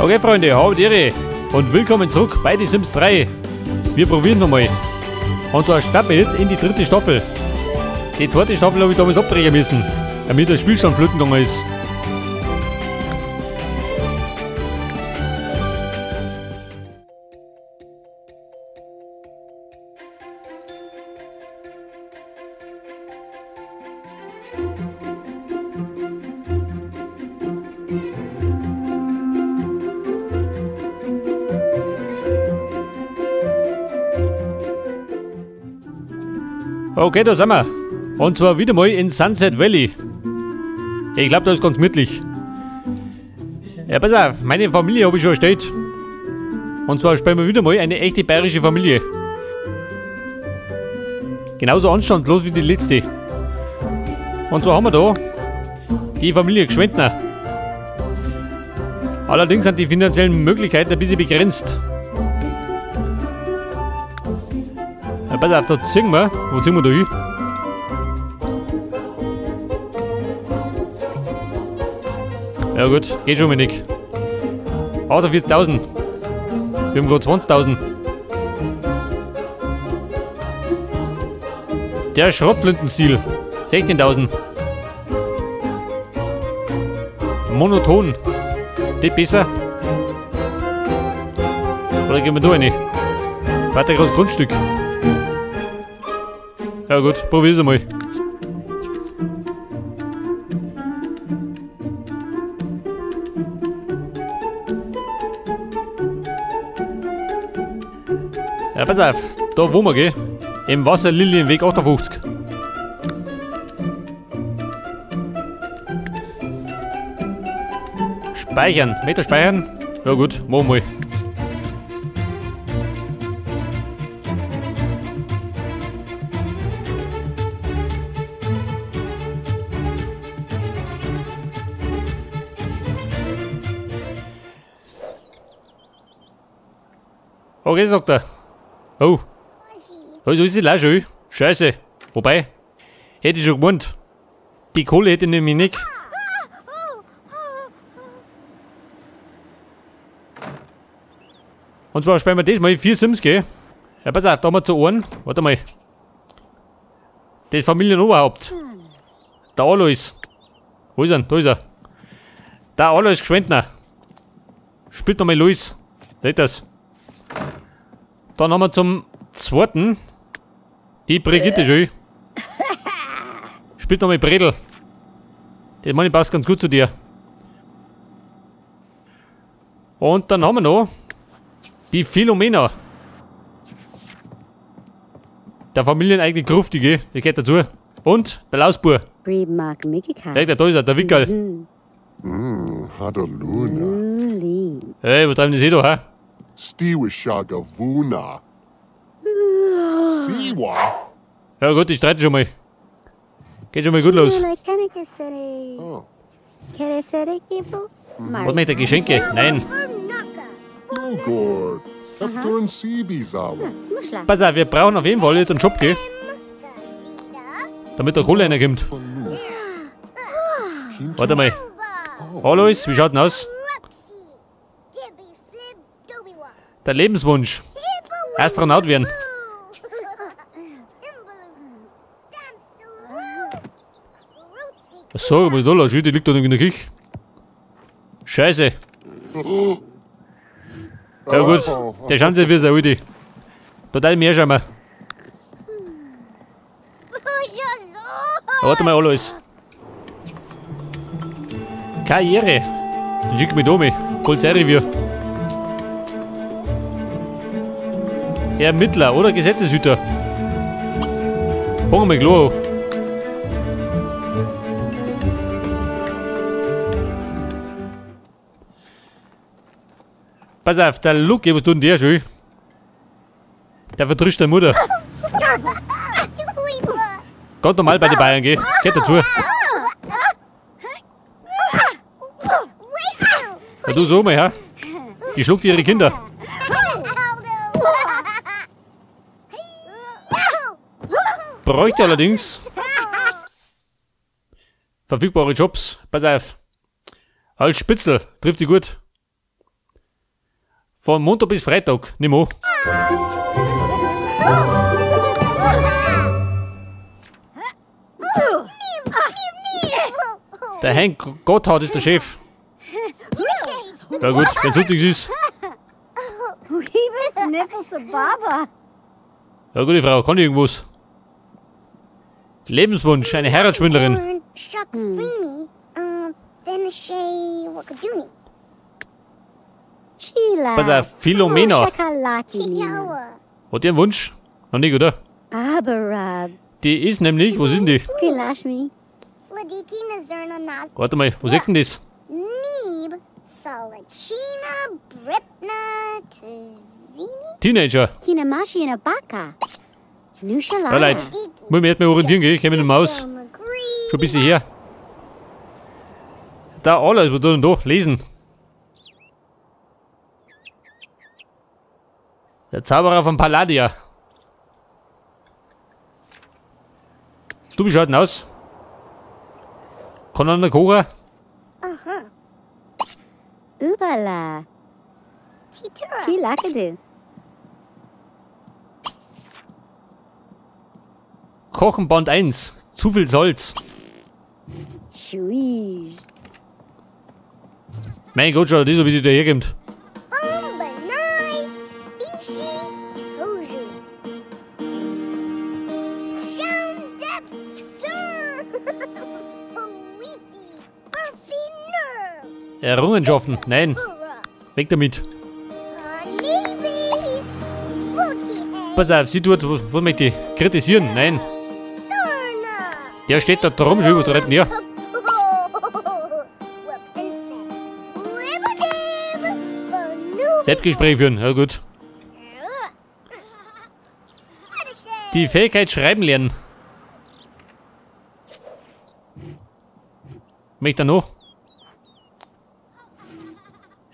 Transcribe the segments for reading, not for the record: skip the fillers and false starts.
Okay, Freunde, haut ihre und willkommen zurück bei Die Sims 3. Wir probieren nochmal. Und da starten wir jetzt in die dritte Staffel. Die zweite Staffel habe ich damals abbrechen müssen, damit das Spiel schon flöten gegangen ist. Okay, da sind wir. Und zwar wieder mal in Sunset Valley. Ich glaube, da ist ganz gemütlich. Ja, pass auf, meine Familie habe ich schon erstellt. Und zwar spielen wir wieder mal eine echte bayerische Familie. Genauso anstandslos wie die letzte. Und zwar haben wir da die Familie Geschwentner. Allerdings sind die finanziellen Möglichkeiten ein bisschen begrenzt. Pass auf, da ziehen wir. Wo ziehen wir da hin? Ja gut, geht schon wenig. 48.000. Wir haben gerade 20.000. Der Schrottflintenstil. 16.000. Monoton. Nicht besser. Oder gehen wir da rein? Weiter großes Grundstück. Ja gut, probier's einmal. Ja, pass auf, da wo wir gehen. Im Wasserlilienweg 58. Speichern, Meter speichern. Ja gut, machen wir mal. Okay, sagt er. Oh. Also ist die Leiche schön. Scheiße. Wobei, hätte ich schon gewohnt. Die Kohle hätte ich nämlich nicht. Und zwar spielen wir das mal 4 Sims, gell? Ja, pass auf, da haben wir zu Ohren. Warte mal. Das Familienoberhaupt. Der Alois. Wo ist er? Da ist er. Der Alois Geschwentner. Spielt nochmal Alois. Seht das? Dann haben wir zum zweiten die Brigitte Schül. Spielt nochmal Bredel. Das meine ich passt ganz gut zu dir. Und dann haben wir noch die Philomena. Der familieneigene Gruftige, der gehört dazu. Und der Lausbur. Da ist er, der Wickerl. Hey, was treiben die da, hä? Stiwishagavuna. Siwa. Ja gut, ich streite schon mal. Geht schon mal gut los. Oh. Was möchte Geschenke? Nein. Pass auf, wir brauchen auf jeden Fall jetzt einen Job, gell? Damit der Kohle reinkommt. Warte mal. Alois, wie schaut denn aus? Der Lebenswunsch. Astronaut werden. Was sag ich, was ist da los? Die liegt da in der Küche. Scheiße. Ja gut, der schauen Sie, wie es heute. Da darf ich mich herschauen. Warte mal, Alois. Karriere. Dann schick mich da mit. Polizeirevier. Ermittler oder Gesetzeshüter. Fangen wir gleich an. Pass auf, der Luke, was tut denn der schon? Der vertrischt deine Mutter. Ganz normal bei den Bayern, gell? Geht dazu. Ja, du so mal, ja? Die schluckt ihre Kinder. Bräuchte allerdings verfügbare Jobs. Pass auf. Als Spitzel. Trifft sie gut. Von Montag bis Freitag, nimm an. Der Henk Gotthardt ist der Chef. Ja gut, wenn es nötig ist. Ja gute Frau, kann ich irgendwas? Lebenswunsch, eine Heiratsschwindlerin. Bei der Philomena. Hat ihr einen Wunsch? Noch nicht, oder? Die ist nämlich, wo sind die? Warte mal, wo siehst du denn das? Teenager. Ja, Leute, muss mich erst mal orientieren, gell? Ich komme mit dem Maus. Schon ein bisschen her. Da, alles, was da und da, lesen. Der Zauberer von Palladia. Du, wie schaut denn aus? Kann einer kochen? Aha. Überla. Kochen Band 1. Zu viel Salz. Chui. Mein Gott, schau, das ist so, wie sie da herkommt. Errungenschaften. Nein. Weg damit. Pass auf, sie tut, was möchte ich kritisieren? Nein. Der steht da drum, schau, was treibt denn der? Selbstgespräch führen, ja gut. Die Fähigkeit schreiben lernen. Möchte er noch?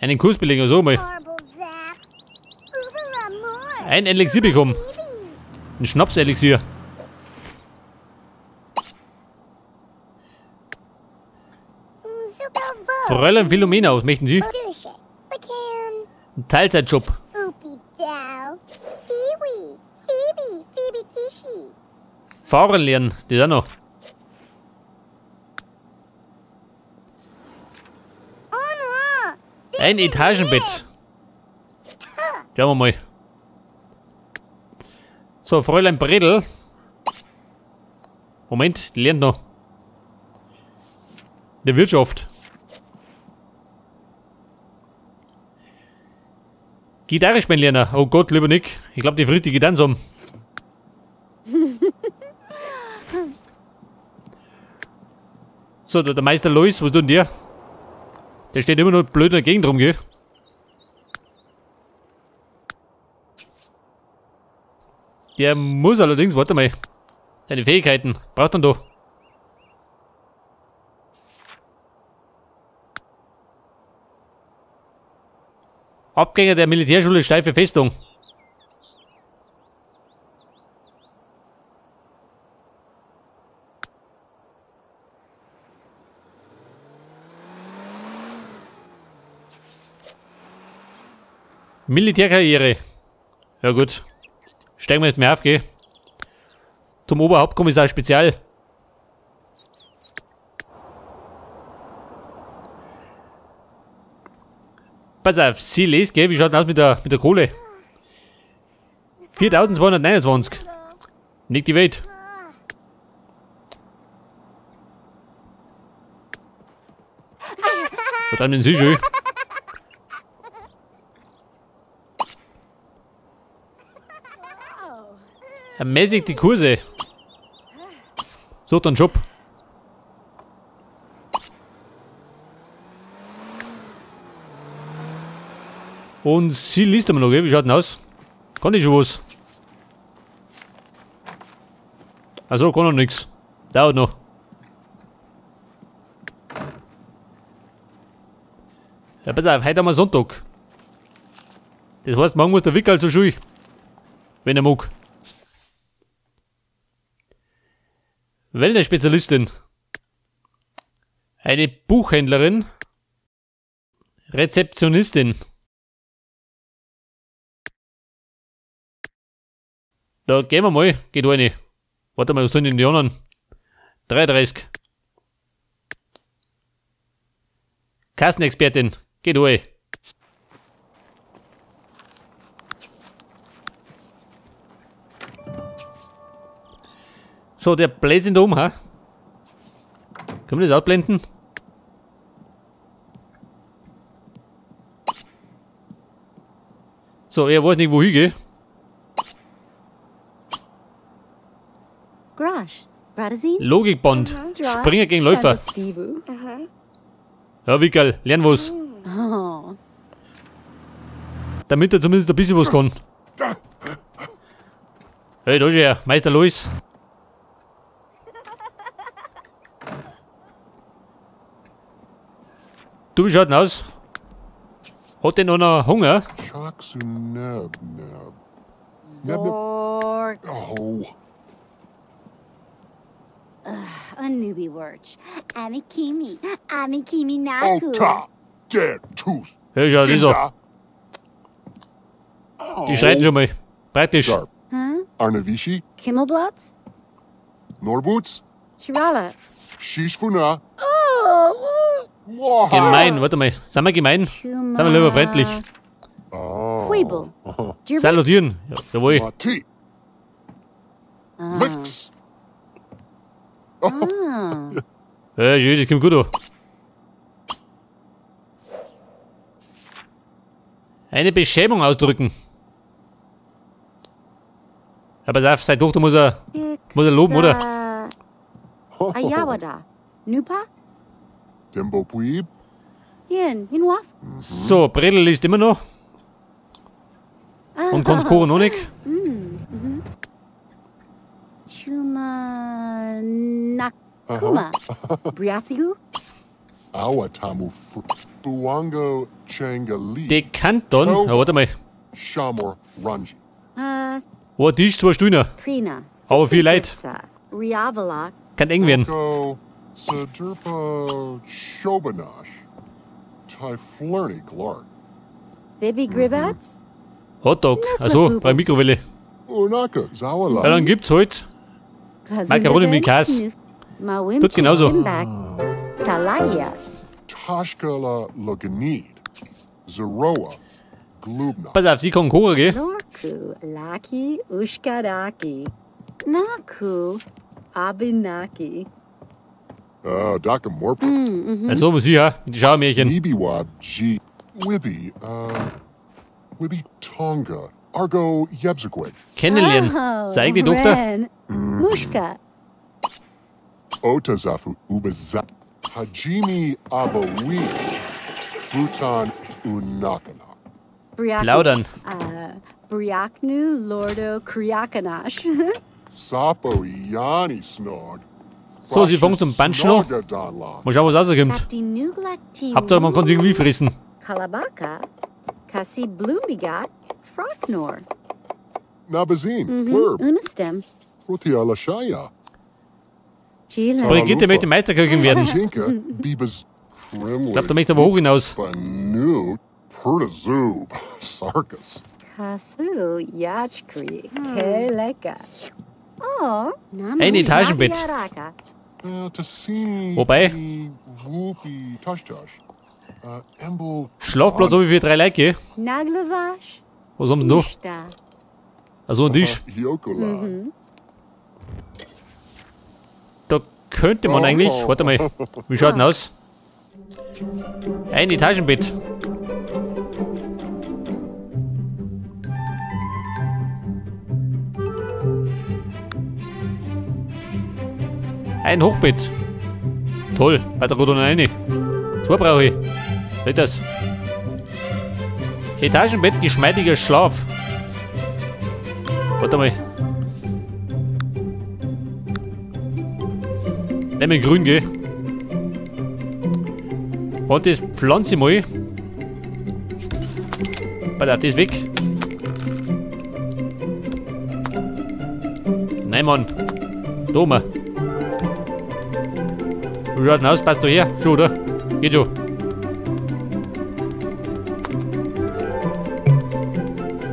Einen Kurs belegen, also mal. Ein Elixier bekommen. Ein Schnaps-Elixier. Fräulein Philomena, was möchten Sie? Ein Teilzeitjob. Fahren lernen, das auch noch. Ein Etagenbett. Schauen wir mal. So, Fräulein Bredel. Moment, die lernt noch. Der Wirtschaft. Gitarre spielen lernen. Oh Gott, lieber Nick. Ich glaube, die frisst die Gitarren zusammen. So, der Meister Alois, was tut der? Der steht immer nur blöd in der Gegend rum, gell? Der muss allerdings, warte mal, seine Fähigkeiten braucht man doch. Abgänger der Militärschule Steife Festung. Militärkarriere. Ja gut. Steigen wir jetzt mehr auf, geh. Zum Oberhauptkommissar Spezial. Pass auf, sie lest, gell? Wie schaut denn aus mit der Kohle? 4.229. Nicht die Welt. Was haben denn Sie schon? Ermäßigt die Kurse. Sucht einen Job. Und sie liest immer noch, gell? Wie schaut denn aus? Kann ich schon was? Also kann noch nichts. Dauert noch. Ja, pass auf, heute haben wir Sonntag. Das heißt, morgen muss der Wickerl zur Schule. Wenn er mag. Wellness-Spezialistin. Eine Buchhändlerin. Rezeptionistin. Da gehen wir mal. Geht eine. Warte mal, was sind denn die anderen? 33. Kassenexpertin. Geht eine. So, der bläst ihn da um, ha? Können wir das ausblenden? So, er weiß nicht, wo ich gehe. Logikband. Springer gegen Läufer. Ja, Wickerl, lern was. Damit er zumindest ein bisschen was kann. Hey, da ist er, Meister Alois. Du, wie schaut denn aus? Hat denn einer Hunger? Oh. Hey, schau, dieser. Die schreiten schon mal. Praktisch. Arnavishi. Kimmelblatz. Norbutz. Shirala. Shishfuna. Gemein, warte mal. Sind wir gemein? Sind wir lieber freundlich? Salutieren. Ja, jawohl. Mix. Ja, jö, das kommt gut an. Eine Beschämung ausdrücken. Aber ja, pass auf, seine Tochter muss er loben, oder? Ayawada. Nupa? So, Bredel ist immer noch. Und kannst kochen noch nicht. Nakuma. Die Kanton. Oh, warte mal. Oh, die ist zwar Stühner. Aber viel Leid. Kann eng werden. Sadurpa Shobanash. Tyflurny Clark. Baby Gribats? Hotdog. Also, bei Mikrowelle. Ja, dann gibt's heute Macaroni mit Käse. Tut genauso. Tashkala Loganid. Zeroa. Glubna. Pass auf, sie kann kochen, gell? Naku. Laki Ushkaraki. Naku. Abinaki. Dr. Morpel. Also, was hier, ja? Die Schaumärchen. Wibby Tonga. Argo Jebsequid. Kennenlernen. Sei die Tochter. Muschka. Otazafu Ubezat. Hajimi Abawi. Bhutan Unakana. Plaudern. Briaknu Lordo Kriakanash. Sapo Yani Snog. So, sie fangen zum Punch noch. Mal schauen, was rauskommt. Hauptsache, man kann sie irgendwie fressen. Brigitte möchte Meisterköchin werden. Ich glaube, da möchte aber hoch hinaus. Ein Etagenbett. Wobei, Schlafplatz habe ich für 3 Leute. Was haben sie noch? Also ein Tisch. Da könnte man eigentlich, warte mal, wie schaut denn aus? Ein Etagenbett. Ein Hochbett. Toll, weiter runter noch eine. Zwei brauche ich. Seht das? Etagenbett, geschmeidiger Schlaf. Warte mal. Nehmen wir grün, gell? Und das pflanze ich mal. Warte, das ist weg. Nein, Mann. Da oben. Wie schaut denn aus? Passt doch her? Schon, oder? Geht schon.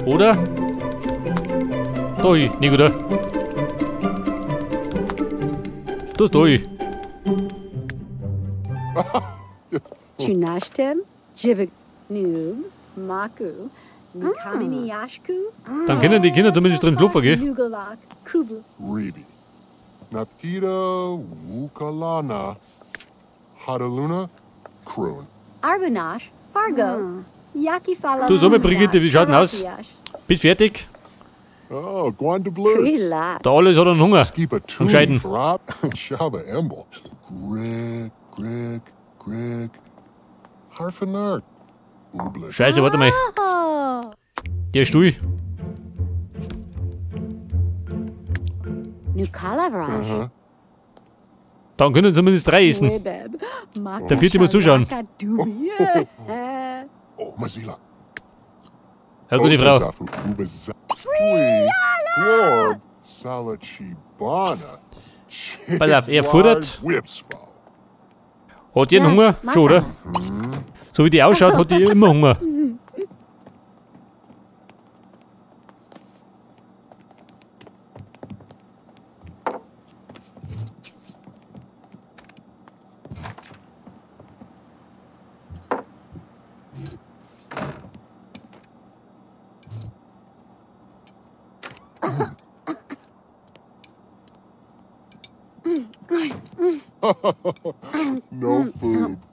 Oder? Toi, nie wieder. Das toi. Dann kennen die Kinder zumindest drin Klopfer, gell? Napkira Wukalana Haraluna Kron. Arbanash Fargo Yakifala. Du, so mit Brigitte, wie schaut denn aus? Bist fertig? Oh, da alles hat einen Hunger. Und scheiden. Scheiße, warte mal. Der Stuhl. Dann können zumindest 3 essen. Der vierte muss zuschauen. Oh, Masila. Hör du die Frau. Pass auf, er futtert. Hat die einen Hunger? Schon, oder? So wie die ausschaut, hat die immer Hunger.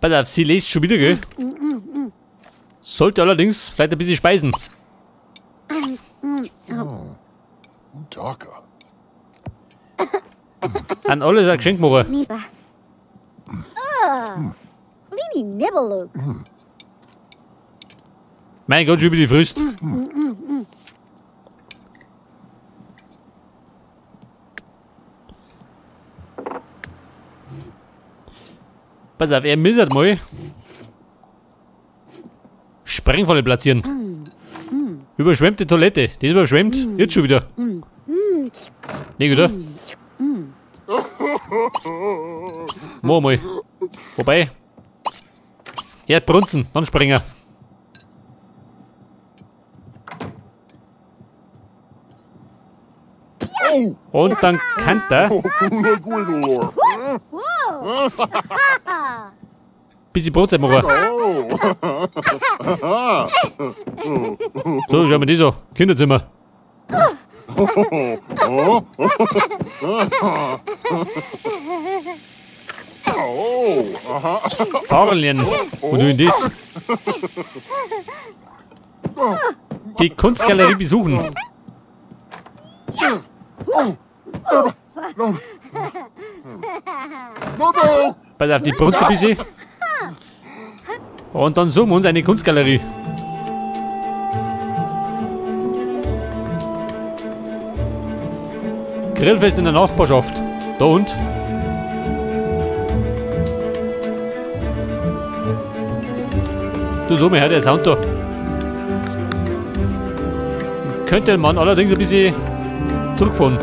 Pass auf, sie lest schon wieder, gell? Sollte allerdings vielleicht ein bisschen speisen. An alles ein Geschenk machen. Mein Gott, über die Frist. Pass auf, er missert mal. Sprengfalle platzieren. Überschwemmte Toilette. Die ist überschwemmt. Jetzt schon wieder. Nee, oder? Mach mal. Wobei. Erdbrunzen, dann Sprenger. Und dann Kanter. Bisschen Brotzeit machen. So, schauen wir die so. Kinderzimmer. Fahren lernen. Und du in das. Die Kunstgalerie besuchen. Pass auf die Brunze ein bisschen. Und dann suchen wir uns eine Kunstgalerie. Grillfest in der Nachbarschaft. Da und? Du, so, mir hört der Sound da. Könnte man allerdings ein bisschen zurückfahren.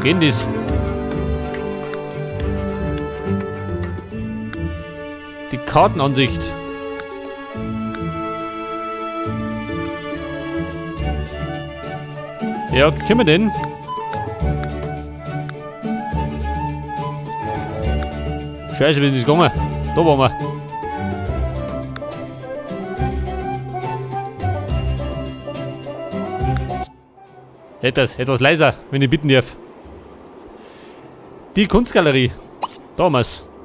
Gehen dies. Die Kartenansicht. Ja, können wir den? Scheiße, wir sind nicht gegangen. Da waren wir. Etwas leiser, wenn ich bitten darf. Die Kunstgalerie. Da haben wir's.